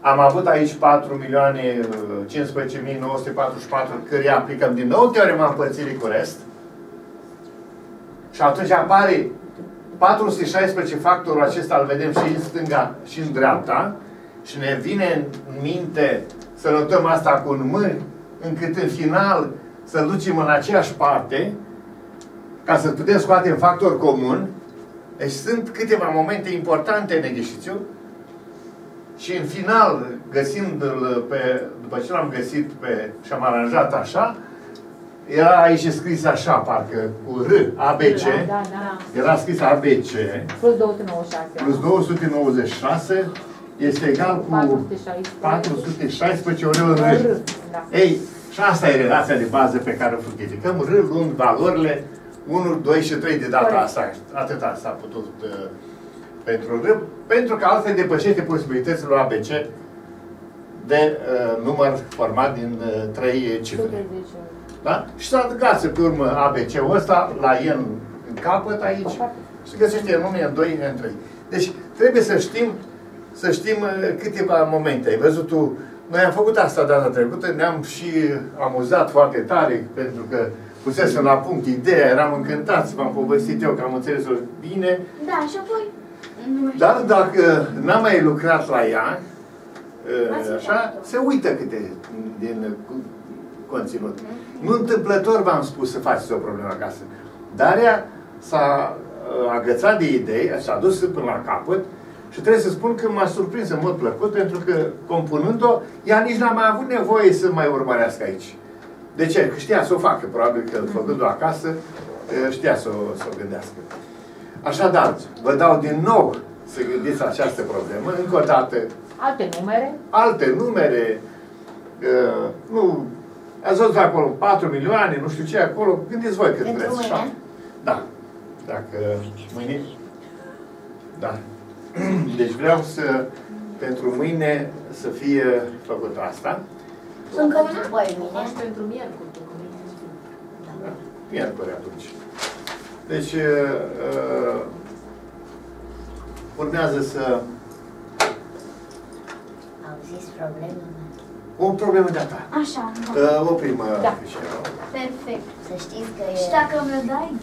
am avut aici 4.015.944 căreia aplicăm din nou teorema împărțirii cu rest și atunci apare 416 factorul acesta, îl vedem și în stânga și în dreapta și ne vine în minte să notăm asta cu un mâini, încât în final să ducem în aceeași parte, ca să putem scoate în factor comun. Deci sunt câteva momente importante în exercițiu. Și în final, găsindu-l pe, după ce l-am găsit pe, și am aranjat așa, era aici scris așa, parcă, cu R, ABC. Da, da. Era scris ABC. Plus 296. Plus 296. Este egal cu 416 ori R. Ei, și asta e relația de bază pe care o fructificăm. R luând valorile 1, 2 și 3 de data asta. Atâta s-a putut pentru R. Pentru că altfel depășește posibilitățile ABC de număr format din 3 cifre. Da? Și s-a găsit pe urmă ABC-ul ăsta la el în capăt aici și găsește în 1, în 2, în 3. Deci trebuie să știm câteva momente. Ai văzut tu? Noi am făcut asta data trecută, ne-am și amuzat foarte tare, pentru că pusesem la punct ideea, eram încântați, m-am povestit eu că am înțeles-o bine. Da, și apoi... Dar dacă n-am mai lucrat la ea, așa, se uită câte din conținut. Nu întâmplător v-am spus să faceți o problemă acasă. Dar ea s-a agățat de idei, s-a dus până la capăt. Și trebuie să spun că m-a surprins în mod plăcut, pentru că, compunând-o, ea nici n-a mai avut nevoie să mai urmărească aici. De ce? Că știa să o facă, probabil că, făcând-o acasă, știa să o gândească. Așadar, vă dau din nou să gândiți această problemă, încă o dată. Alte numere? Alte numere. Nu, ați văzut acolo 4 milioane, nu știu ce acolo, gândiți voi cât vreți. Da. Dacă mâine... Da. Deci vreau să, pentru mâine, să fie făcut asta. Sunt că nu voi mâine. Aș pentru miercuri. Da. Miercuri atunci. Deci, urmează să... Au zis probleme. O problemă de-a ta. Așa. O primă. Da. Perfect. Să știți că e... Și dacă îmi dai,